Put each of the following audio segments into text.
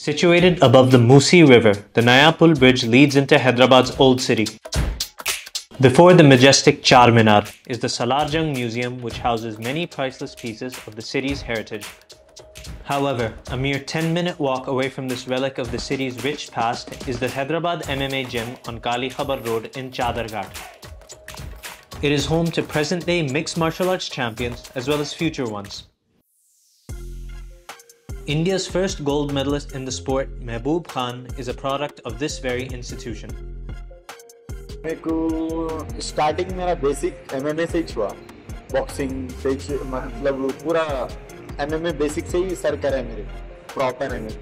Situated above the Musi River, the Nayapul Bridge leads into Hyderabad's old city. Before the majestic Charminar is the Salar Jung Museum, which houses many priceless pieces of the city's heritage. However, a mere 10-minute walk away from this relic of the city's rich past is the Hyderabad MMA Gym on Kali Khabar Road in Chadarghat. It is home to present-day mixed martial arts champions as well as future ones. India's first gold medalist in the sport, Mahboob Khan, is a product of this very institution. Starting my basic MMA se hua, boxing se matlab pura MMA basic se hi sar kara hai mere proper MMA.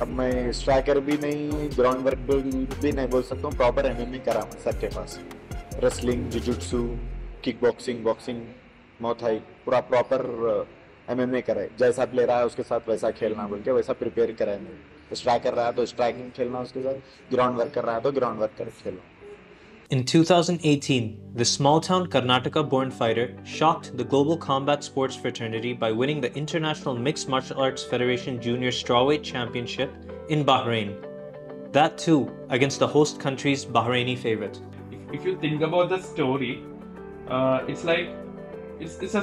Ab main striker bhi nahi, ground work bhi nahi bol sakta hu, proper MMA kara hai sabke paas. Wrestling, jiu-jitsu, kickboxing, boxing, muay thai, pura proper MMA कराए, जैसा play रहा है उसके साथ वैसा खेलना बोल के वैसा प्रिपेयर कराए मेरे। स्ट्राइक कर रहा है तो स्ट्राइकिंग खेलना उसके साथ, ग्राउंड वर्क कर रहा है तो ग्राउंड वर्क कर खेलो। In 2018, the small-town Karnataka-born fighter shocked the global combat sports fraternity by winning the International Mixed Martial Arts Federation Junior Strawweight Championship in Bahrain. That too against the host country's Bahraini favorite. If you think about the story, it's like it's just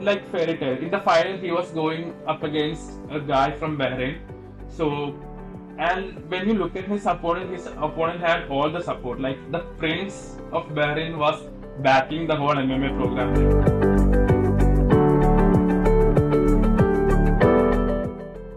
like fairy tale. In the final, he was going up against a guy from Bahrain. So, and when you look at his opponent had all the support. Like the Prince of Bahrain was backing the whole MMA program.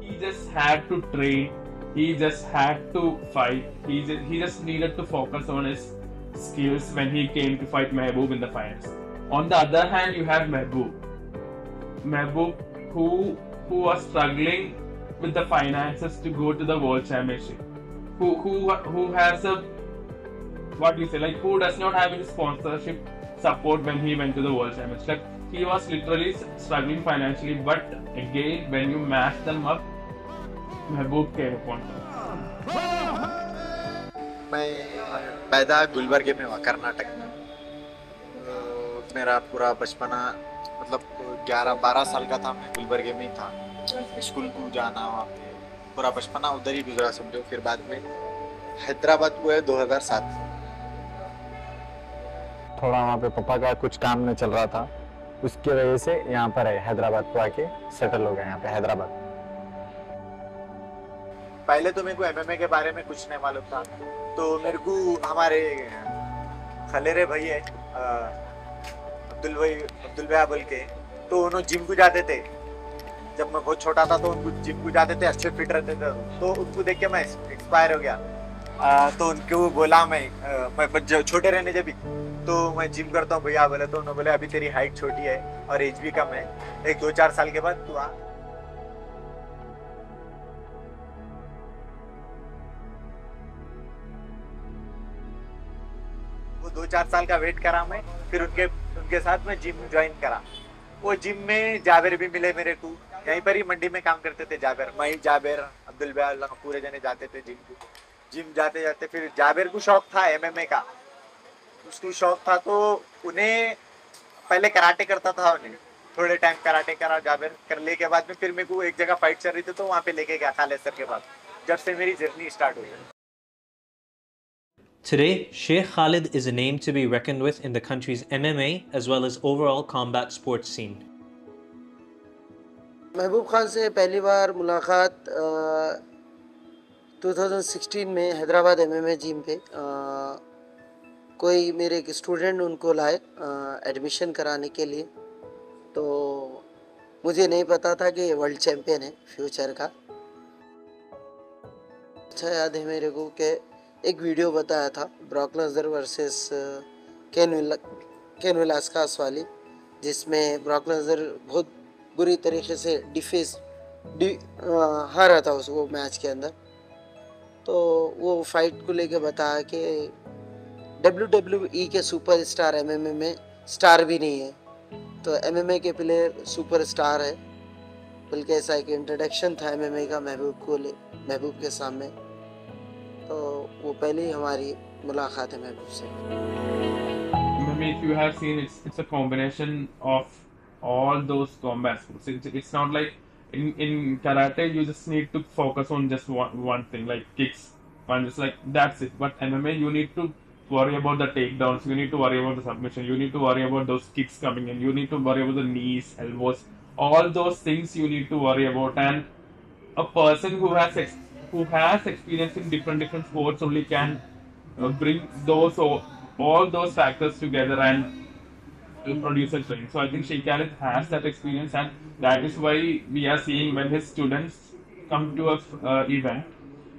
He just had to train. He just had to fight. He just needed to focus on his skills when he came to fight Mahboob in the finals. On the other hand, you have Mahboob who was struggling with the finances to go to the World Championship, who has a, what do you say, like who does not have his sponsorship support when he went to the World Championship. Like, he was literally struggling financially, but again, when you match them up, Mahboob came upon them. मैं पैदा गुलबर्गे में हुआ, कर्नाटक में। मेरा पूरा बचपना मतलब 11-12 साल का था, मैं गुलबर्गे में ही था। स्कूल को जाना, वहाँ पे पूरा बचपना उधर ही गुजरा समझो। फिर बाद में हैदराबाद हुआ है 2007। थोड़ा वहाँ पे पापा का कुछ काम नहीं चल रहा था, उसकी वजह से यहाँ पर आए, हैदराबाद को आके सेटल हो गए यहाँ पे हैदराबाद। पहले तो मेरे को एमएमए के बारे में कुछ नहीं मालूम था, तो मेरे को हमारे खलेरे भैया अब्दुल भैया बोल के, तो उन्होंने जिम को जाते थे। जब मैं बहुत छोटा था तो उनको जिम को जाते थे, अच्छे फिट रहते थे, तो उनको देख के मैं एक्सपायर हो गया। तो उनको बोला मैं छोटे रहने जब भी तो मैं जिम करता हूँ भैया बोले, तो उन्होंने बोले अभी तेरी हाइट छोटी है और एज भी कम है, 1-2-4 साल के बाद तू आ। वो 2-4 साल का वेट करा मैं, फिर उनके साथ मैं जिम ज्वाइन करा। वो जिम में जाबेर भी मिले मेरे को, यहीं पर ही मंडी में काम करते थे जाबेर। मैं जाबेर अब्दुल भैया पूरे जने जाते थे जिम को। जिम जाते जाते फिर जाबेर को शौक था एमएमए का, उसको शौक था, तो उन्हें पहले कराटे करता था, उन्हें थोड़े टाइम कराटे करा जाबेर करने के बाद में। फिर मेरे को एक जगह फाइट चल रही थी तो वहाँ पे लेके गया खालिद सर के पास, जब से मेरी जर्नी स्टार्ट हुई। Today, Sheikh Khalid is a name to be reckoned with in the country's MMA as well as overall combat sports scene. Mahboob Khan se pehli baar mulaqat 2016 mein Hyderabad MMA gym pe koi mere ek student unko laaye admission karane ke liye, to mujhe nahi pata tha ki ye world champion hai future ka। Acha yaad hai mere ko ke एक video बताया था Brock Lesnar versus Cain Velasquez वाली, जिसमें Brock Lesnar बहुत बुरी तरीके से हारा था उसको मैच के अंदर। तो वो फाइट को लेके बताया कि WWE के सुपर स्टार एमएमए में स्टार भी नहीं है, तो एमएमए के प्लेयर सुपर स्टार है, बल्कि ऐसा एक इंट्रोडक्शन था एमएमए का महबूब के सामने। तो वो पहले हमारी मुलाकात है महबूब से। If you have seen, it's a combination of all those combat sports. It's not like In karate, you just need to focus on just one thing, like kicks, punches, like that's it. But MMA, you need to worry about the takedowns, you need to worry about the submission, you need to worry about those kicks coming in, you need to worry about the knees, elbows, all those things you need to worry about. And a person who has experience in different sports only can bring those all those factors together and produce a training. So I think Sheikh Khalid has that experience, and that is why we are seeing when his students come to a event,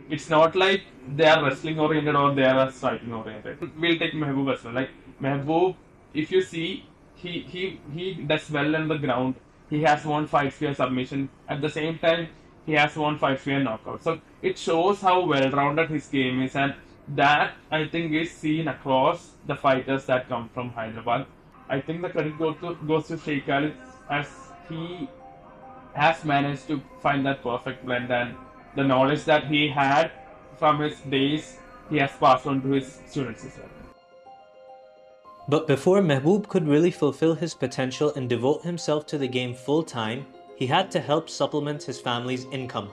it's not like they are wrestling oriented or they are striking oriented. We'll take Mahboob as well. Like Mahboob, if you see, he does well on the ground. He has won fights via submission. At the same time, he has won fights via knockout. So it shows how well-rounded his game is, and that I think is seen across the fighters that come from Hyderabad. I think the credit goes to Sheikh Khalid, as he has managed to find that perfect blend, and the knowledge that he had from his days, he has passed on to his students as well. But before Mahboob could really fulfill his potential and devote himself to the game full-time, he had to help supplement his family's income.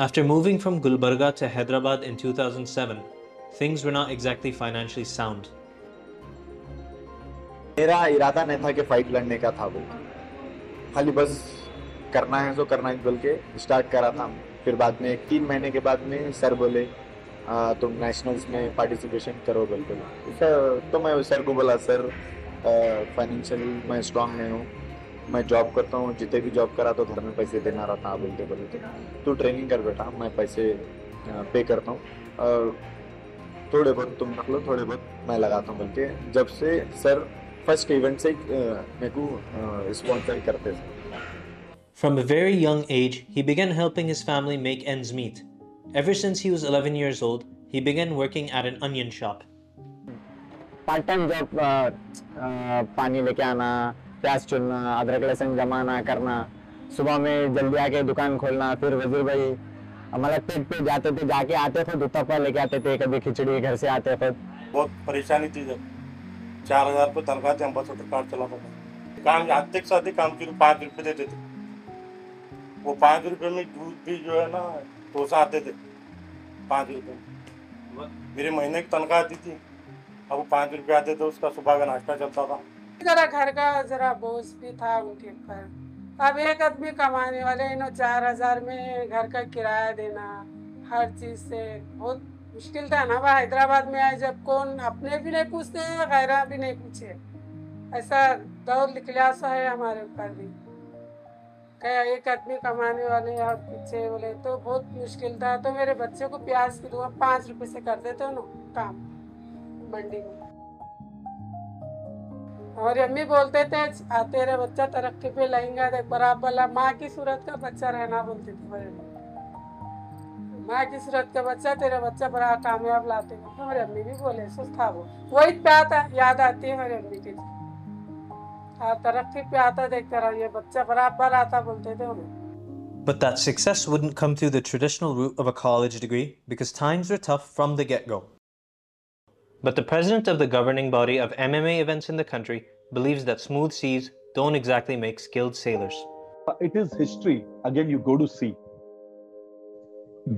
After moving from Gulbarga to Hyderabad in 2007, things were not exactly financially sound. मेरा इरादा नहीं था कि fight लड़ने का था, वो खाली बस करना है तो करना है बोल के स्टार्ट करा था। फिर बाद में 3 महीने के बाद में सर बोले तुम नेशनल्स में पार्टिसिपेशन करो बोल के, तो मैं सर को बोला सर फाइनेंशियली मैं स्ट्रांग नहीं हूँ, मैं जॉब करता हूँ, जितने भी जॉब करा तो घर में पैसे देना रहता है बोलते तो ट्रेनिंग कर बेटा, मैं पैसे पे करता हूँ और थोड़े बहुत तुम रख लो, थोड़े बहुत मैं लगाता हूँ बोल के। जब से sir first event se meko sponsor karte the. From a very young age, he began helping his family make ends meet. Ever since he was 11 years old, he began working at an onion shop. Part-time job, pani leke aana, pyaaz chulna, adrak lasan jamana karna, subah mein jaldi aake dukaan kholna, fir wazir bhai hamara pet pe jaate the, jaake aate the, duttappa leke aate the, kabhi khichdi ghar se aate the. Bahut pareshani thi jab 4000 पे तनख्वाह थे, हम बस card चलाता था। काम अधिक से अधिक काम के लिए 5 रुपये देते थे, वो 5 रुपये में दूध भी जो है ना डोसा आते थे 5 रुपये। मेरे महीने की तनख्वाह आती थी, अब वो 5 रुपये आते थे, उसका सुबह का नाश्ता चलता था। जरा घर का जरा बोझ भी था उनके पर, अब एक आदमी कमाने वाले इन्हों 4000 में घर का किराया देना, हर चीज से बहुत मुश्किल था ना। वह हैदराबाद में आए जब कौन अपने भी नहीं पूछते हैं, गैरा भी नहीं पूछे, ऐसा दौर निकला सा है हमारे ऊपर भी। क्या एक आदमी कमाने वाले और पूछे बोले तो बहुत मुश्किल था। तो मेरे बच्चे को प्याज की दुआ 5 रुपये से कर देते हो ना काम मंडी में। हमारी अम्मी बोलते थे तेरा बच्चा तरक्की पे लाएंगा, देख बराबर माँ की सूरत का बच्चा रहना बोलते थे, माँ की सूरत का बच्चा तेरा बच्चा बड़ा कामयाब लाते हैं। हमारे अम्मी भी बोले सो था, वो वही प्याता याद आती है हमारे अम्मी की, तरक्की प्याता देखता रहा ये बच्चा बराबर आता बोलते थे हमें। But that success wouldn't come through the traditional route of a college degree because times were tough from the get-go. But the president of the governing body of MMA events in the country believes that smooth seas don't exactly make skilled sailors. It is history. Again, you go to sea.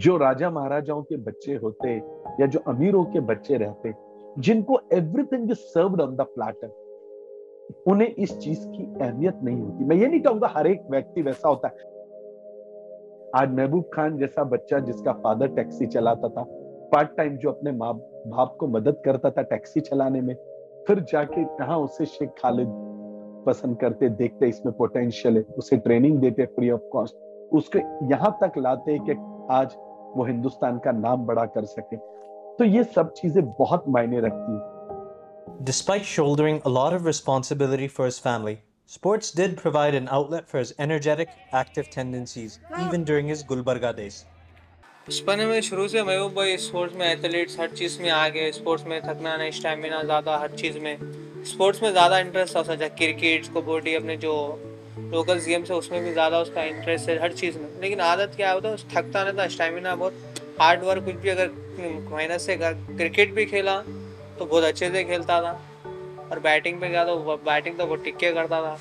जो राजा महाराजाओं के बच्चे होते या जो अमीरों के बच्चे रहते, जिनको everything is served on the platter, उन्हें इस चीज की अहमियत नहीं होती। मैं ये नहीं कहूंगा हर एक व्यक्ति वैसा होता है। आज महबूब खान जैसा बच्चा जिसका फादर टैक्सी चलाता था, पार्ट टाइम जो अपने माँ बाप को मदद करता था टैक्सी चलाने में, फिर जाके कहाँ उसे शेख खालिद पसंद करते, देखते इसमें पोटेंशियल है, उसे ट्रेनिंग देते फ्री ऑफ कॉस्ट, उसके यहाँ तक लाते कि आज वो हिंदुस्तान का नाम बड़ा कर सके। तो ये सब चीजें बहुत मायने रखती हैं। Despite shouldering a lot of responsibility for his family, sports did provide an outlet for his energetic, active tendencies, even during his Gulbarga days. बचपन में शुरू से महबूब भाई स्पोर्ट्स में एथलीट्स हर चीज में आ गए। स्पोर्ट्स में थकना नहीं, स्टैमिना ज्यादा, हर चीज में स्पोर्ट्स में ज्यादा इंटरेस्ट था। जैसे क्रिकेट, कबड्डी, अपने जो लोकल गेम से उसमें भी ज़्यादा उसका इंटरेस्ट है हर चीज़ में। लेकिन आदत क्या होता है, थकता रहता, स्टैमिना बहुत, हार्ड वर्क, कुछ भी अगर मेहनत से कर। क्रिकेट भी खेला तो बहुत अच्छे से खेलता था, और बैटिंग पे गया तो बैटिंग तो बहुत टिक के करता था।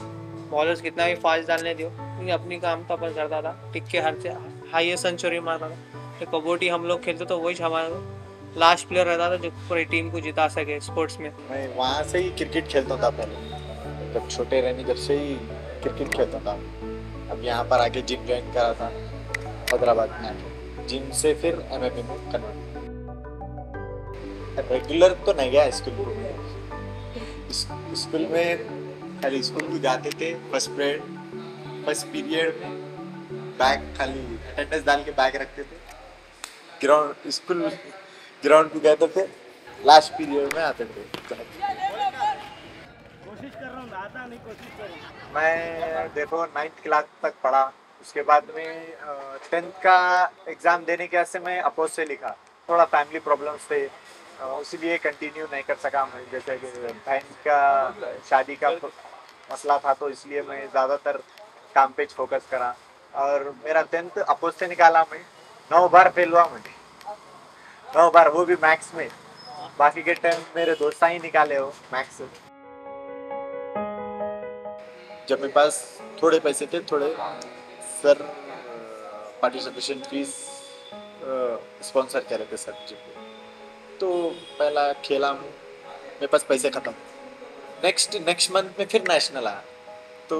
बॉलर्स कितना भी फास्ट डालने दियो, लेकिन अपनी काम तो अपन करता था, टिक के हर से हाईएस्ट सेंचुरी मारता था। तो कबड्डी हम लोग खेलते तो वही हमारा लास्ट प्लेयर रहता था जो पूरी टीम को जिता सके स्पोर्ट्स में। मैं वहाँ से ही क्रिकेट खेलता था पहले, जब छोटे रहने जब से ही क्रिकेट खेलता था। अब यहाँ पर आके जिम ज्वाइन करा था हैदराबाद में, जिम से फिर MMA में कन्वर्ट। रेगुलर तो नहीं गया स्कूल में, स्कूल में खाली स्कूल भी जाते थे फर्स्ट पीरियड में बैग खाली अटेंडेंस डाल के बैग रखते थे, ग्राउंड ग्राउंड को गए तो फिर लास्ट पीरियड में आते थे। कोशिश कर रहा हूँ, आता नहीं, कोशिश कर रहा हूँ। मैं देखो 9th क्लास तक पढ़ा, उसके बाद में 10th का एग्ज़ाम देने के वास्ते मैं अपोज से लिखा। थोड़ा फैमिली प्रॉब्लम्स थे, इसलिए कंटिन्यू नहीं कर सका। मैं जैसे कि बहन का शादी का मसला था, तो इसलिए मैं ज़्यादातर काम पे फोकस करा और मेरा 10th अपोज से निकाला। मैं 9 बार फेल हुआ, मैंने 9 बार, वो भी मैक्स में। बाकी के 10 मेरे दोस्त ही निकाले हो मैक्स से। जब मेरे पास थोड़े पैसे थे, थोड़े सर पार्टिसिपेशन फीस स्पॉन्सर कर रहे थे सर जी, तो पहला खेला, मेरे पास पैसे ख़त्म। नेक्स्ट मंथ में फिर नेशनल आया, तो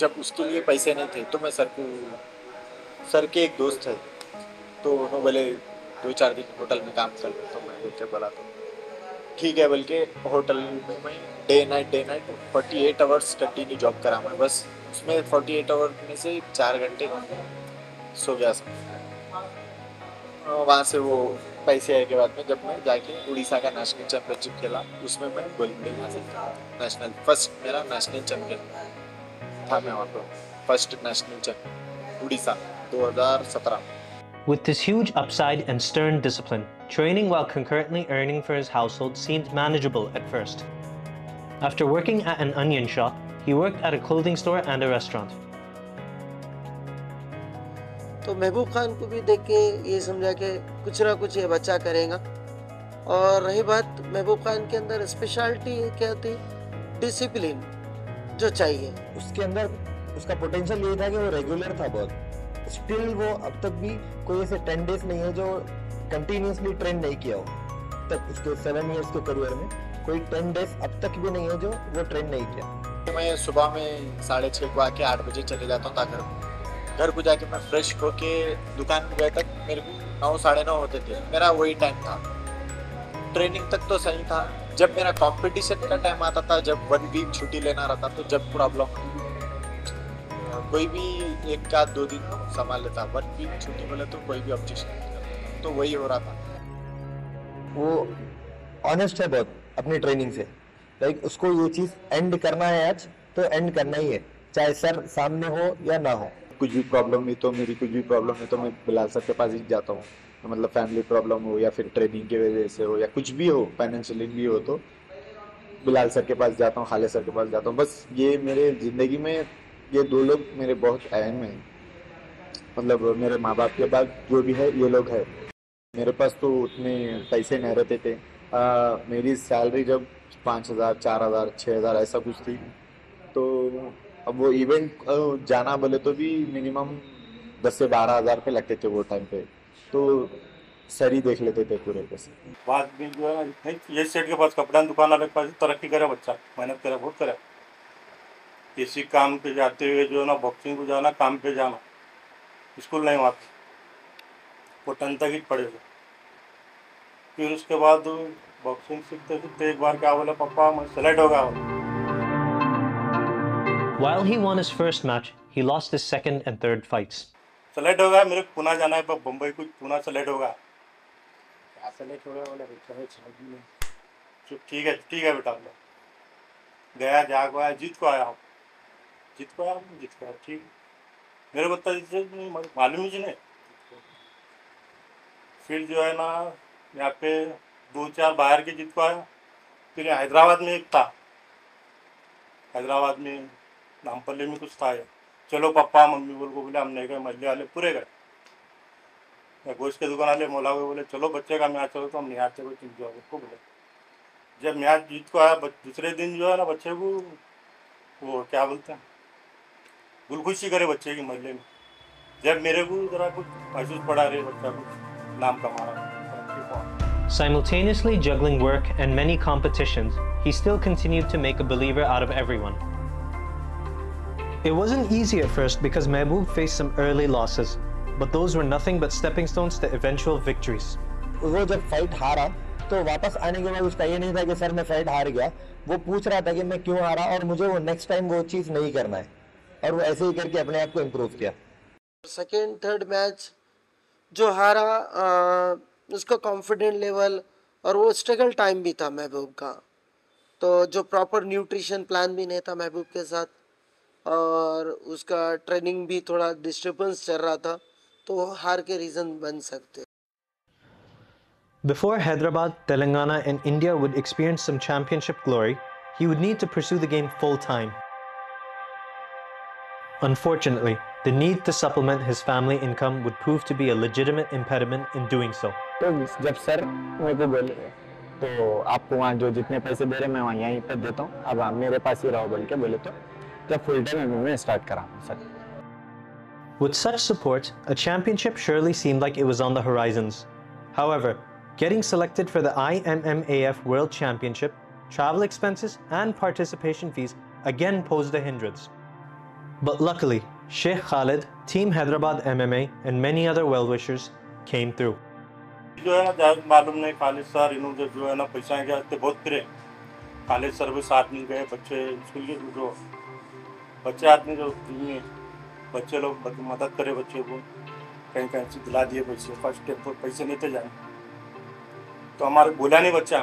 जब उसके लिए पैसे नहीं थे तो मैं सर के एक दोस्त है, तो उन्होंने बोले 2-4 दिन होटल में काम कर लेता। तो मैं बोलते बोला तो ठीक है, बल्कि होटल में मैं day night 48 hours continue job करा। मैं बस उसमें 48 आवर में से 4 घंटे सो गया सब। वहाँ से वो पैसे आए के बाद में जब मैं जाके उड़ीसा का नेशनल चैम्पियनशिप खेला, उसमें मैं गोल्ड मेडल हासिल किया। मेरा नेशनल चैम्पियन था मैं वहाँ पर, first national champion Orissa 2017। With this huge upside and stern discipline, training while concurrently earning for his household seemed manageable at first. After working at an onion shop, he worked at a clothing store and a restaurant. तो महबूब खान को भी देख के ये समझा कि कुछ ना कुछ ये बच्चा करेगा। और रही बात महबूब खान के अंदर स्पेशलिटी क्या थी, डिसिप्लिन जो चाहिए उसके अंदर। उसका पोटेंशियल ये था कि वो रेगुलर था बहुत, स्टिल वो अब तक भी कोई ऐसे 10 डेज नहीं है जो कंटिन्यूसली ट्रेन नहीं किया हो। तक उसके 7 इयर्स के करियर में कोई 10 डेज अब तक भी नहीं है जो वो ट्रेन नहीं किया। मैं सुबह में 6:30 को आके 8 बजे चले जाता था घर को जाके मैं फ्रेश होके दुकान पर गए तक मेरे को 9 साढ़े 9 होते थे। मेरा वही टाइम था, ट्रेनिंग तक तो सही था। जब मेरा कंपटीशन का टाइम आता था, जब 1 वीक छुट्टी लेना रहता, तो जब पूरा ब्लॉक कोई भी 1 या 2 दिन संभाल लेता। 1 वीक छुट्टी बोले तो कोई भी ऑब्जेक्शन, तो वही हो रहा था। वो ऑनेस्ट है बहुत अपनी ट्रेनिंग से, लाइक उसको ये चीज़ एंड करना है आज तो एंड करना ही है, चाहे सर सामने हो या ना हो। कुछ भी प्रॉब्लम है तो मैं बिलाल सर के पास ही जाता हूँ। मतलब फैमिली प्रॉब्लम हो या फिर ट्रेनिंग की वजह से हो या कुछ भी हो, फाइनेंशियली भी हो, तो बिलाल सर के पास जाता हूँ, खालिद सर के पास जाता हूँ। बस ये मेरे ज़िंदगी में ये 2 लोग मेरे बहुत अहम हैं। मतलब मेरे माँ बाप के बाद जो भी है ये लोग हैं। मेरे पास तो उतने पैसे नहीं रहते थे। मेरी सैलरी जब 5000, 4000, 6000 ऐसा कुछ थी, तो अब वो इवेंट जाना बोले तो भी मिनिमम 10 से 12 हज़ार पे लगते थे वो टाइम पे, तो सर ही देख लेते थे पूरे पैसे। बाद में जो है ये सेठ के पास कपड़ा दुकान वाले के पास तरक्की करे, बच्चा मेहनत करे, बहुत करे। इसी काम पे जाते हुए जो ना बॉक्सिंग को जाना, काम पे जाना, स्कूल नहीं वहाँ वो टन तक ही पड़े। फिर उसके बाद बॉक्सिंग सीखते सीखते एक बार क्या बोला, पापा मैं सेलेक्ट हो गया। While he won his first match, he lost his second and third fights. Select हो गया, मेरे को पुणे जाना है, पर बम्बई को पुणे सेलेक्ट होगा। क्या सेलेक्ट होगा बोला, बेटा चुप, ठीक है बेटा। गया, जाग आया, जीत को आया। ठीक मेरे बता दीजिए, मालूम ही नहीं। फिर जो है ना यहाँ पे 2-4 बाहर के जीत को आया। फिर हैदराबाद में एक था, हैदराबाद में नामपल्ली में कुछ था। चलो पापा मम्मी बोले हम नहीं गए। मल्ले वाले पूरे गए, गोश्त के दुकान वाले मोला हुए बोले चलो बच्चे का मैच हो, तो हम निहार से कोई चिंता उसको बोले। जब मैच जीत को आया दूसरे दिन जो है ना बच्चे को वो क्या बोलते हैं गुलखुशी करे बच्चे के मजले में। जब मेरे को जरा कुछ महसूस पड़ा रहे बच्चा कुछ नाम कमा रहा। Simultaneously juggling work and many competitions, he still continued to make a believer out of everyone. It wasn't easy at first because Mahboob faced some early losses, but those were nothing but stepping stones to eventual victories. वो जब fight हारा तो वापस आने के बाद उसका ये नहीं था कि सर मैं फाइट हार गया, वो पूछ रहा था कि मैं क्यों हारा और मुझे वो नेक्स्ट टाइम वो चीज़ नहीं करना है, और वो ऐसे ही करके अपने आप को इम्प्रूव किया। सेकेंड थर्ड मैच जो हारा उसका कॉन्फिडेंट लेवल और वो स्ट्रगल टाइम भी था महबूब का, तो जो प्रॉपर न्यूट्रिशन प्लान भी नहीं था महबूब के साथ और उसका ट्रेनिंग भी थोड़ा डिस्टर्बेंस चल रहा था, तो हार के रीज़न बन सकते। Before Hyderabad, Telangana and India would experience some championship glory, he would need to pursue the game full-time. Unfortunately, the need to supplement his family income would prove to be a legitimate impediment in doing so. जब sir मेरे को बोले तो आपको वहाँ जो जितने पैसे दे रहे मैं वहाँ यहीं पर देता हूँ, अब आप मेरे पास ही रहो बोल के बोले तो जब फुल टाइम मैं स्टार्ट कराऊँ sir. With such support, a championship surely seemed like it was on the horizons. However, getting selected for the IMMAF World Championship, travel expenses and participation fees again posed a hindrance. But luckily, Sheikh Khalid, Team Hyderabad MMA and many other well-wishers came through. जो है ना मालूम नहीं Khalid sir इन्होंने जो है ना पैसा के आते बहुत करे, खालिद सर भी साथ नहीं गए, बच्चे स्कूल के जो बच्चे आदमी जो बच्चे लोग मदद करे बच्चे को कहीं कहीं से दिला दिए पैसे, फर्स्ट स्टेप पर पैसे नहीं थे जाए तो हमारे बोला नहीं बच्चा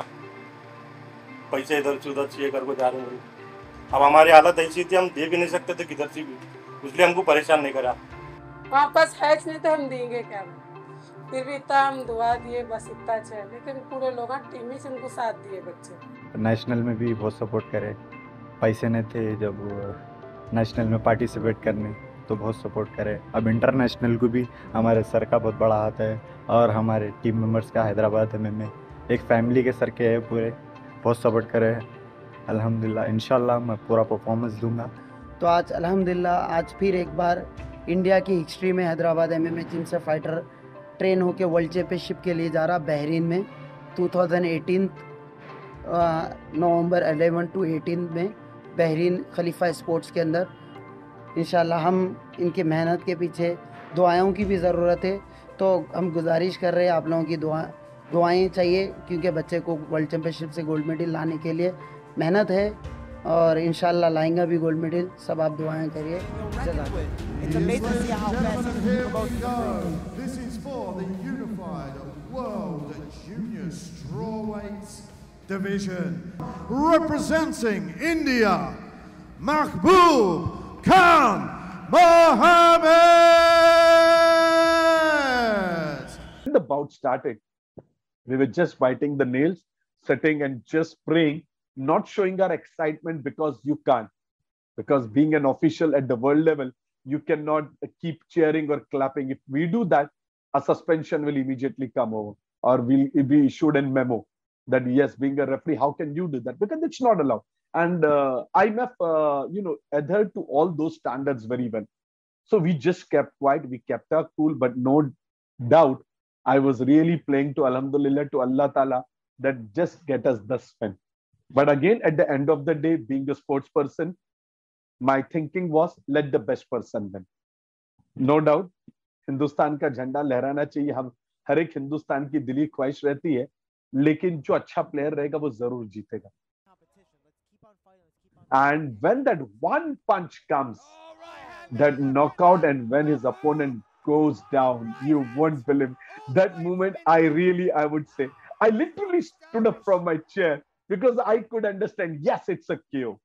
पैसे इधर से उधर से करके जा रहे हैं। अब हमारी हालत ऐसी थी हम दे भी नहीं सकते थे किधर से भी, इसलिए हमको परेशान नहीं करा। वहाँ पास है नहीं तो हम देंगे क्या, फिर भी इतना हम दुआ दिए बस इतना चाहिए, लेकिन पूरे लोग टीम ही उनको साथ दिए बच्चे। नेशनल में भी बहुत सपोर्ट करे, पैसे नहीं थे जब नेशनल में पार्टिसिपेट करने तो बहुत सपोर्ट करे। अब इंटरनेशनल को भी हमारे सर का बहुत बड़ा हाथ है और हमारे टीम मेम्बर्स का हैदराबाद में एक फैमिली के सर के है पूरे, बहुत सपोर्ट करे। अल्हम्दुलिल्लाह इंशाल्लाह मैं पूरा परफॉर्मेंस दूंगा। तो आज अल्हम्दुलिल्लाह आज फिर एक बार इंडिया की हिस्ट्री में हैदराबाद एमएमए जिम से फाइटर ट्रेन होकर वर्ल्ड चैम्पियनशिप के लिए जा रहा बहरीन में 2018 नवंबर 11 टू 18 में बहरीन खलीफा स्पोर्ट्स के अंदर। इंशाल्लाह हम इनके मेहनत के पीछे दुआओं की भी ज़रूरत है, तो हम गुजारिश कर रहे हैं आप लोगों की दुआएं चाहिए क्योंकि बच्चे को वर्ल्ड चैम्पियनशिप से गोल्ड मेडल लाने के लिए मेहनत है और इंशाल्लाह लाएंगा भी गोल्ड मेडल, सब आप दुआएं करिए। Mehboob Khan The bout started. We were just biting the nails, sitting and just praying, not showing our excitement because you can't. Because being an official at the world level, you cannot keep cheering or clapping. If we do that, a suspension will immediately come over or will be issued a memo that yes, being a referee, how can you do that? Because it's not allowed. And IMF, adhered to all those standards very well. So we just kept quiet. We kept our cool, but no doubt, I was really praying to Alhamdulillah, to Allah Ta'ala, that just get us the spin. But again, at the end of the day, being a sports person, my thinking was, let the best person win. No doubt, Hindustan ka jhanda lehrana chahiye. Hum, har ek Hindustan ki dili khwahish rehti hai. Lekin jo achha player rahega, wo zarur jeetega. And when that one punch comes, that knockout, and when his opponent goes down, you won't believe. That moment, I would say, I literally stood up from my chair because I could understand, yes, it's a KO.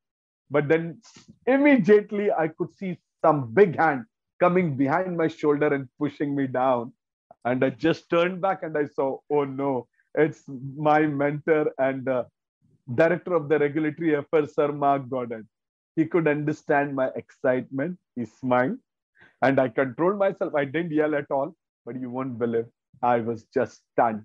But then immediately I could see some big hand coming behind my shoulder and pushing me down. And I just turned back and I saw, oh no, it's my mentor and director of the regulatory affairs, Sir Mark Gordon. He could understand my excitement. He smiled. And I controlled myself. I didn't yell at all, but you won't believe. I was just stunned.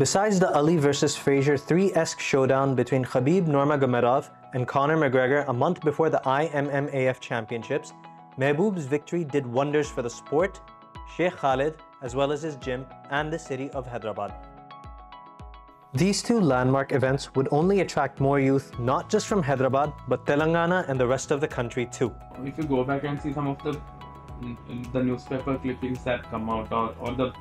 Besides the Ali vs. Frazier 3-esque showdown between Khabib Nurmagomedov and Conor McGregor a month before the IMMAF championships, Mahboob's victory did wonders for the sport, Sheikh Khalid, as well as his gym and the city of Hyderabad. These two landmark events would only attract more youth, not just from Hyderabad, but Telangana and the rest of the country too. If you go back and see some of the newspaper clippings that come out, or the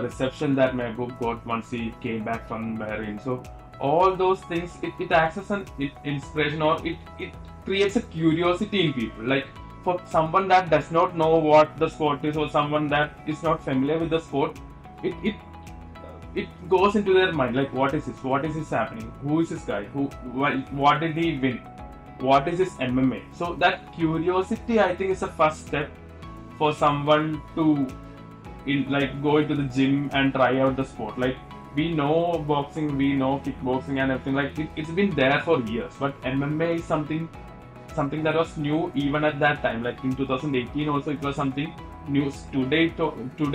reception that Mahboob got once he came back from Bahrain. So all those things, it acts as an inspiration, or it creates a curiosity in people. Like, for someone that does not know what the sport is, or someone that is not familiar with the sport, it goes into their mind, like, what is this? What is this happening? Who is this guy? What did he win? What is this MMA? So that curiosity, I think, is a first step for someone to go into the gym and try out the sport. Like, we know boxing, we know kickboxing and everything. Like, it's been there for years, but MMA is something that was new even at that time. Like, in 2018 also it was something new. Today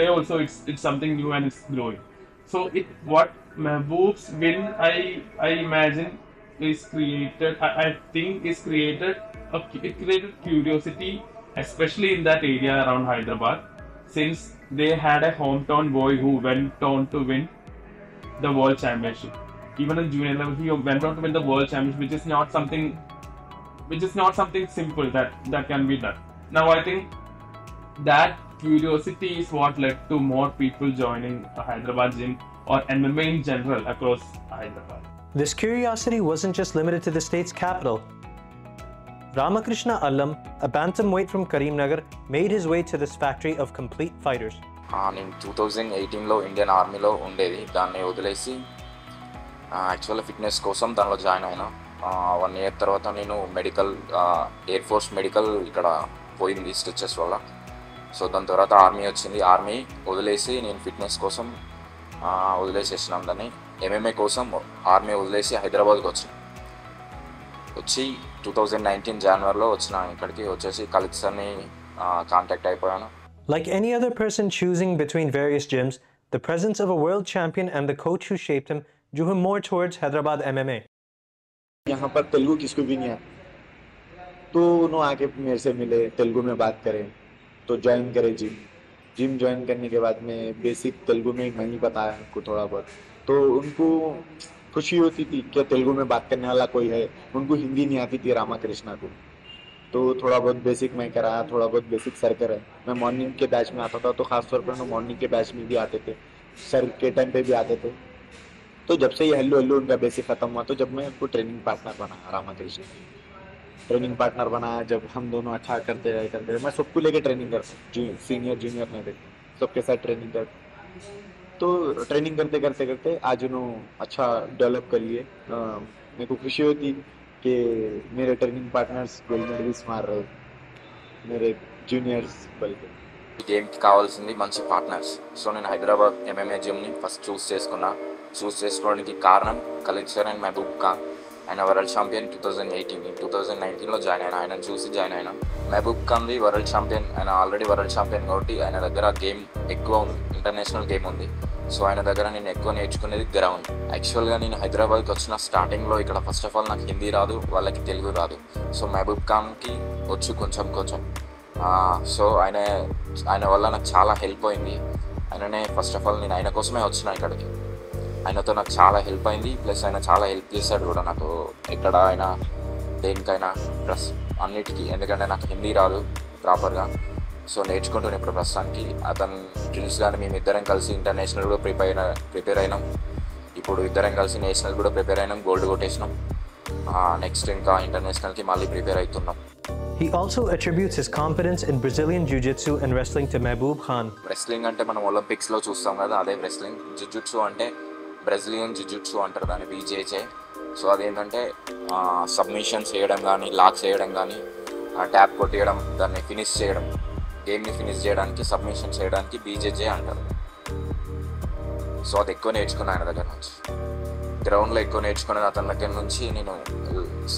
also it's something new, and it's growing. So what Mahboob's win, I imagine, is created, I think is created, it created curiosity, especially in that area around Hyderabad, since they had a hometown boy who went on to win the world championship. Even in junior level, he went on to win the world championship, which is not something simple that can be done. Now, I think that curiosity is what led to more people joining the Hyderabad gym, or MMA in general, across Hyderabad. This curiosity wasn't just limited to the state's capital. Ramakrishna Allam, a bantamweight from Karimnagar, made his way to this factory of complete fighters. In 2018 lo Indian Army lo undedi danni odilesi actual fitness kosam danlo join ayina. 1 year tarvata nenu medical Air Force medical ikkada poyindi stitches valla. So dan tarvata army ochindi, army odilesi nenu fitness kosam odilesesnam danni MMA kosam army odilesi Hyderabad ki vachina. వచ్చి 2019 జనవరిలో వచ్చిన ఇక్కడికి వచ్చేసి కలిక్సర్ని contact అయిపోయాను. Like any other person choosing between various gyms, the presence of a world champion and the coach who shaped him drew him more towards Hyderabad MMA. यहाँ पर तेलुगु किसको भी नहीं आता, तो उन्होंने आके मेरे से मिले, तेलुगु में बात करें, तो ज्वाइन करे जिम ज्वाइन करने के बाद में बेसिक तेलुगु में नहीं पता है उनको थोड़ा बहुत, तो उनको खुशी होती थी क्या तेलुगु में बात करने वाला कोई है. उनको हिंदी नहीं आती थी रामाकृष्णा को, तो थोड़ा बहुत बेसिक मैं कराया, थोड़ा बहुत बेसिक सर कराए. मैं मॉर्निंग के बैच में आता था, तो खासतौर पर हम मॉर्निंग के बैच में भी आते थे, सर के टाइम पे भी आते थे. तो जब से ये हल्लो हल्लो उनका बेसिक ख़त्म हुआ, तो जब मैं उनको ट्रेनिंग पार्टनर बनाया, रामाकृष्ण ट्रेनिंग पार्टनर बनाया. जब हम दोनों अच्छा करते रहे, मैं सबको लेके ट्रेनिंग करता, सीनियर जूनियर में देखता, सबके साथ ट्रेनिंग करता. तो ट्रेनिंग करते आज उन्होंने अच्छा डेवलप कर लिए. मेरे को खुशी होती कि मेरे ट्रेनिंग पार्टनर्स गोल्ड मेडलिस्ट मार रहे, मेरे जूनियर्स. बल्कि गेम की కావాల్సింది మంచి పార్ట్నర్స్. సో నేను హైదరాబాద్ MMA జిమ్ ని ఫస్ట్ చూస్ చేసుకోవడానికి కారణం కలెక్టర్ అండ్ మహబూబ్ ఖాన్. ఆయన వరల్డ్ ఛాంపియన్ 2018 2019 లో జాయిన్ అయినా, ఆయనను చూసి జాయిన్ అయినా. Mahboob Khan the world champion, ఆయన ఆల్రెడీ వరల్డ్ ఛాంపియన్ కాబట్టి ఆయన దగ్గర గేమ్ ఎక్కువ ఉంది, ఇంటర్నేషనల్ గేమ్ ఉంది. సో ఆయన దగ్గర నేను ఎక్కువ నేర్చుకునేది గ్రౌండ్. యాక్చువల్గా నేను హైదరాబాద్కి వచ్చిన స్టార్టింగ్లో ఇక్కడ ఫస్ట్ ఆఫ్ ఆల్ నాకు హిందీ రాదు, వాళ్ళకి తెలుగు రాదు. సో మహబూబ్ ఖాన్కి వచ్చు కొంచెం. సో ఆయన వల్ల నాకు చాలా హెల్ప్ అయింది. ఆయననే ఫస్ట్ ఆఫ్ ఆల్ నేను ఆయన కోసమే వచ్చిన ఇక్కడికి. ఆయనతో నాకు చాలా హెల్ప్ అయింది, ప్లస్ ఆయన చాలా హెల్ప్ చేశాడు కూడా నాకు ఎక్కడ అయినా దేనికైనా ప్లస్ అన్నిటికీ. ఎందుకంటే నాకు హిందీ రాదు ప్రాపర్గా, సో నేర్చుకుంటాను ఇప్పుడు ప్రస్తుతానికి. అతను డ్రిల్స్ కానీ మేము ఇద్దరం కలిసి ఇంటర్నేషనల్ కూడా ప్రిపేర్ అయినాం. ఇప్పుడు ఇద్దరం కలిసి నేషనల్ కూడా ప్రిపేర్ అయినాం, గోల్డ్ కొట్టేసినాం. నెక్స్ట్ ఇంకా ఇంటర్నేషనల్కి మళ్ళీ ప్రిపేర్ అవుతున్నాం. He also attributes his competence in Brazilian Jiu-Jitsu and wrestling to Mahboob Khan. Wrestling అంటే మనం ఒలింపిక్స్లో చూస్తాం కదా, అదే రెస్లింగ్. జిజుట్సు అంటే బ్రెజిలియన్ జిజుట్సు అంటారు దాన్ని, బీజేజే. సో అదేంటంటే సబ్మిషన్స్ చేయడం కానీ, లాక్స్ చేయడం కానీ, ట్యాప్ కొట్టేయడం, దాన్ని ఫినిష్ చేయడం, గేమ్ని ఫినిష్ చేయడానికి సబ్మిషన్ చేయడానికి బీజేజే అంటారు. సో అది ఎక్కువ నేర్చుకున్నాను ఆయన దగ్గర నుంచి. గ్రౌండ్లో ఎక్కువ నేర్చుకున్నది అతని దగ్గర నుంచి నేను.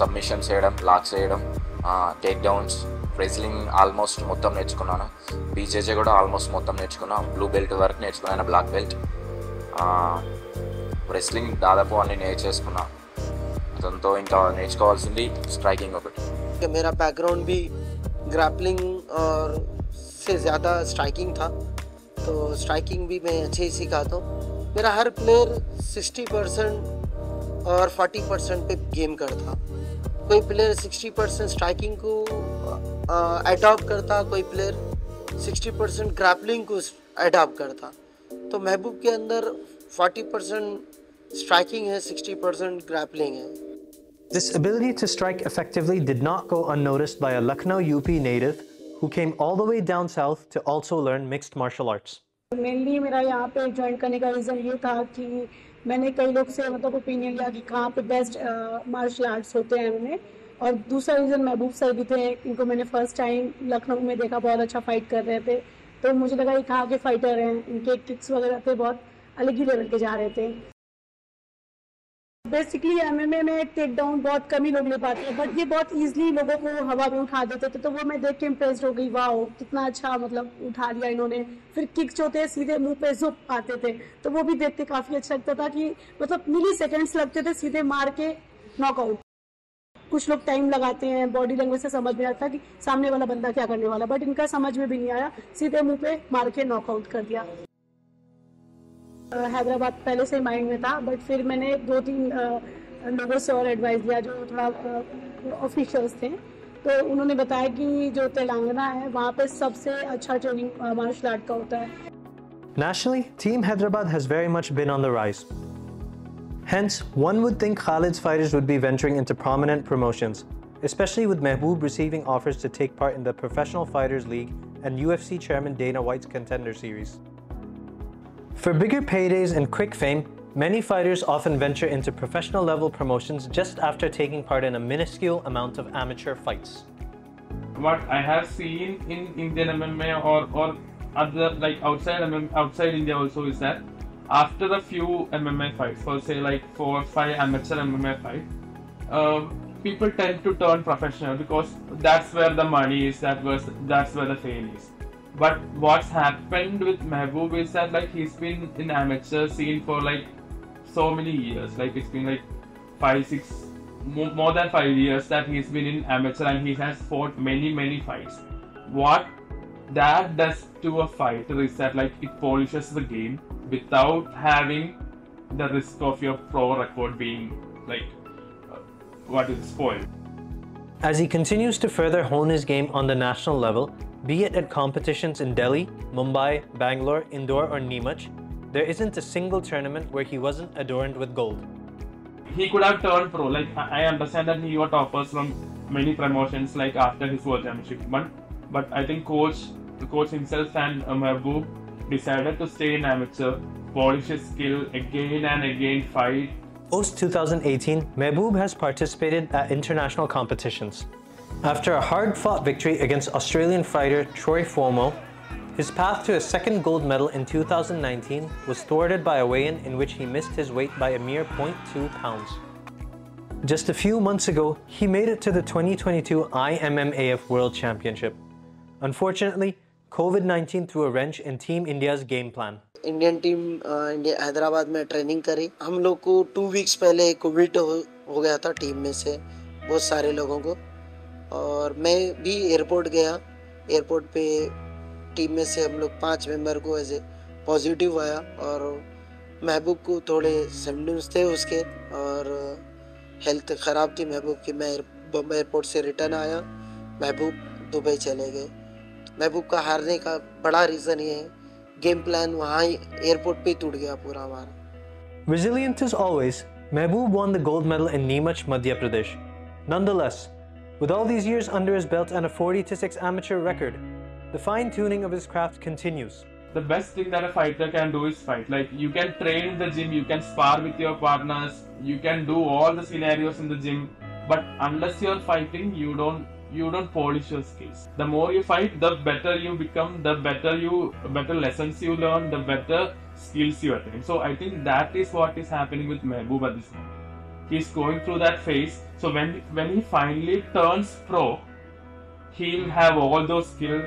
సబ్మిషన్ చేయడం, లాక్స్ చేయడం, టేక్ డౌన్స్, రెజ్లింగ్ ఆల్మోస్ట్ మొత్తం నేర్చుకున్నాను. బీజేజే కూడా ఆల్మోస్ట్ మొత్తం నేర్చుకున్నాను. బ్లూ బెల్ట్ వరకు నేర్చుకున్నాను, బ్లాక్ బెల్ట్. రెస్లింగ్ దాదాపు అన్ని నేర్చేసుకున్నా, అతనితో ఇంకా నేర్చుకోవాల్సింది స్ట్రైకింగ్ ఒకటి. మేరా బ్యాక్గ్రౌండ్ బి గ్రాప్లింగ్ से ज़्यादा स्ट्राइकिंग था, तो स्ट्राइकिंग भी मैं अच्छे ही सीखा था. मेरा हर प्लेयर 60% और 40% पे गेम करता. कोई प्लेयर 60% स्ट्राइकिंग को एडॉप्ट करता, कोई प्लेयर 60% ग्रैपलिंग को एडॉप्ट करता. तो महबूब के अंदर 40% स्ट्राइकिंग है, 60% ग्रैपलिंग है. This ability to strike effectively did not go unnoticed by a Lucknow UP native who came all the way down south to also learn mixed martial arts. Mainly मेरा यहाँ पे join करने का reason ये था कि मैंने कई लोग से मतलब opinion लिया कि कहाँ पे best martial arts होते हैं हमने, और दूसरा reason महबूब सर भी थे, इनको मैंने first time लखनऊ में देखा, बहुत अच्छा fight कर रहे थे, तो मुझे लगा ये कहाँ के fighter हैं, इनके kicks वगैरह थे बहुत अलग ही level के जा रहे थे. बेसिकली MMA में टेक डाउन बहुत कम ही लोग ले पाते हैं, बट ये बहुत ईजिली लोगों को हवा में उठा देते थे, तो वो मैं देख के इम्प्रेस्ड हो गई. वाह कितना अच्छा मतलब उठा लिया इन्होंने. फिर किक्स होते सीधे मुंह पे झुक पाते थे, तो वो भी देख के काफ़ी अच्छा लगता था कि मतलब मिली सेकेंड्स लगते थे सीधे मार के नॉकआउट. कुछ लोग टाइम लगाते हैं, बॉडी लैंग्वेज से समझ में आता कि सामने वाला बंदा क्या करने वाला, बट इनका समझ में भी नहीं आया, सीधे मुँह पे मार के नॉकआउट कर दिया. हैदराबाद पहले से माइंड में था, बट फिर मैंने 2-3 लोगों से और एडवाइस लिया जो थोड़ा ऑफिशियल्स थे, तो उन्होंने बताया कि जो तेलंगाना है वहाँ पे सबसे अच्छा ट्रेनिंग मार्शल आर्ट का होता है. Nationally, Team Hyderabad has very much been on the rise. Hence, one would think Khalid's fighters would be venturing into prominent promotions, especially with Mahboob receiving offers to take part in the Professional Fighters League and UFC Chairman Dana White's Contender Series. For bigger paydays and quick fame, many fighters often venture into professional level promotions just after taking part in a minuscule amount of amateur fights. What I have seen in Indian MMA or other like outside India also is that after a few MMA fights, for say like 4 or 5 amateur MMA fights, people tend to turn professional because that's where the money is, that's where the fame is. But what's happened with Mahboob is that like he's been in amateur scene for like so many years, like it's been like 5, 6, more than 5 years that he's been in amateur, and he has fought many fights. What that does to a fighter is that like it polishes the game without having the risk of your pro record being like what is spoiled. As he continues to further hone his game on the national level, be it at competitions in Delhi, Mumbai, Bangalore, Indore or Neemuch, there isn't a single tournament where he wasn't adorned with gold. He could have turned pro, like I understand that he got offers from many promotions like after his World Championship run, but I think the coach himself and Mahboob decided to stay in amateur, polish his skill again and again, fight. Post 2018, Mahboob has participated at international competitions. After a hard-fought victory against Australian fighter Troy Formo, his path to a second gold medal in 2019 was thwarted by a weigh-in in which he missed his weight by a mere 0.2 pounds. Just a few months ago, he made it to the 2022 IMMAF World Championship. Unfortunately, COVID-19 threw a wrench in Team India's game plan. Indian team Hyderabad में training करी. हम लोग को 2 weeks पहले COVID हो गया था team में से बहुत सारे लोगों को. और मैं भी एयरपोर्ट गया, एयरपोर्ट पे टीम में से हम लोग 5 मेंबर को ऐसे पॉजिटिव आया, और महबूब को थोड़े सिम्टम्स थे उसके और हेल्थ ख़राब थी महबूब की. मैं एयरपोर्ट से रिटर्न आया, महबूब दुबई चले गए. महबूब का हारने का बड़ा रीज़न ये है, गेम प्लान वहाँ ही एयरपोर्ट पे टूट गया पूरा हमारा. Resilient as always, Mahboob won the gold medal in Neemuch, Madhya Pradesh. Nonetheless, with all these years under his belt and a 40-6 amateur record, the fine-tuning of his craft continues. The best thing that a fighter can do is fight. Like, you can train in the gym, you can spar with your partners, you can do all the scenarios in the gym, but unless you're fighting, you don't polish your skills. The more you fight, the better you become, the better lessons you learn, the better skills you attain. So I think that is what is happening with Mahboob at this moment. He's going through that phase, so when he finally turns pro, he'll have all those skills.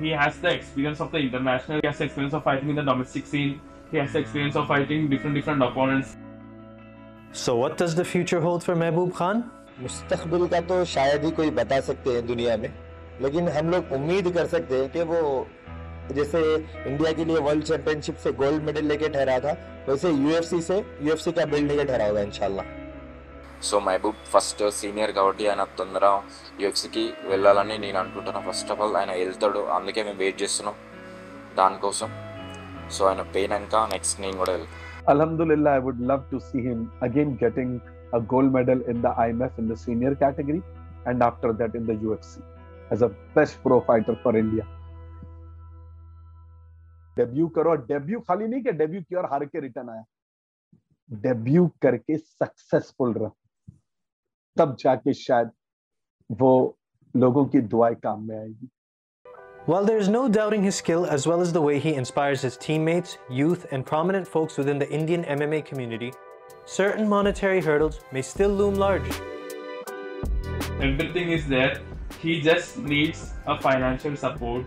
He has the experience of the international, he has the experience of fighting in the domestic scene, he has the experience of fighting different opponents. So what does the future hold for Mahboob Khan? मुस्तकबिल का तो शायद ही कोई बता सकते हैं दुनिया में, लेकिन हम लोग उम्मीद कर सकते हैं कि वो जैसे इंडिया के लिए वर्ल्ड चैंपियनशिप से गोल्ड मेडल लेके ठहरा था, वैसे यूएफसी से यूएफसी का बेल्ट लेके ठहरा होगा इंशाल्लाह। सो महबूब फस्ट सीनियर काबट्टी आयन तौंदर यूएफसी की వెళ్ళాలని నేను అనుకుంటున్నా। ఫస్ట్ ఆఫ్ ఆల్ ఆయన వెళ్తాడు, అందుకే మేము వెయిట్ చేస్తున్నాం దానికోసం। సో ఆయన పోయినాక నెక్స్ట్ నేను కూడా Alhamdulillah, I would love to see him again getting a gold medal in the IMF in the senior category and after that in the UFC as a best pro fighter for India. Debut करो, debut खाली नहीं कि debut किया और हार के return आया, debut करके successful रहा, तब जाके शायद वो लोगों की दुआएं काम में आएगी। While there is no doubting his skill as well as the way he inspires his teammates, youth and prominent folks within the Indian MMA community, certain monetary hurdles may still loom large. Everything is there, he just needs a financial support,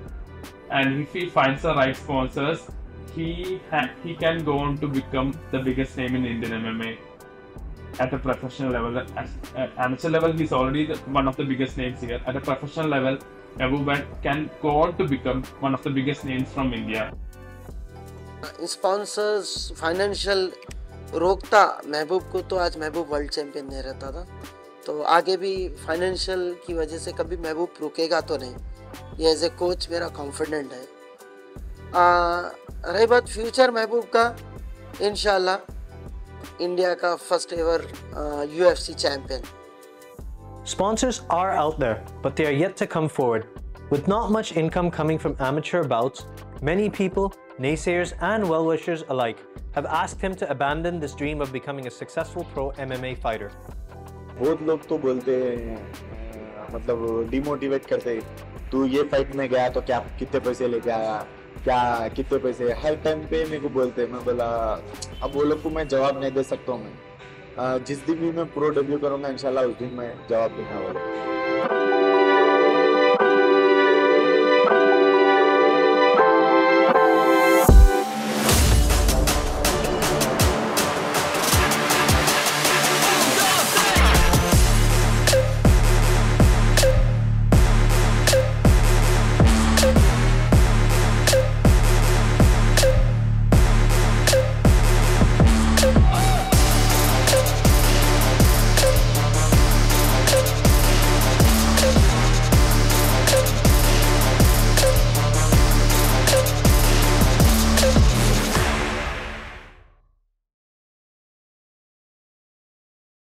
and if he finds the right sponsors, he can go on to become the biggest name in Indian MMA at a professional level. At amateur level, he's already one of the biggest names here. At a professional level, Mahboob can go on to become one of the biggest names from India. Sponsors, financial रोकता महबूब को, तो आज महबूब world champion नहीं रहता था। तो आगे भी फाइनेंशियल की वजह से कभी महबूब रुकेगा तो नहीं, ये एज ए कोच मेरा कॉन्फिडेंट है। रही बात फ्यूचर महबूब का, इंशाल्लाह इंडिया का first ever UFC champion. Sponsors are out there, but they are yet to come forward. With not much income coming from amateur bouts, many people, naysayers and well-wishers alike, have asked him to abandon this dream of becoming a successful pro MMA fighter. बहुत लोग तो बोलते हैं, मतलब demotivate करते हैं, तू ये फाइट में गया तो क्या कितने पैसे लेके आया, क्या कितने पैसे, हर टाइम पे मेरे को बोलते हैं। मैं बोला अब वो लोग को मैं जवाब नहीं दे सकता हूँ। मैं जिस दिन भी मैं प्रो डेब्यू करूँगा इंशाल्लाह उस दिन मैं जवाब देना होगा।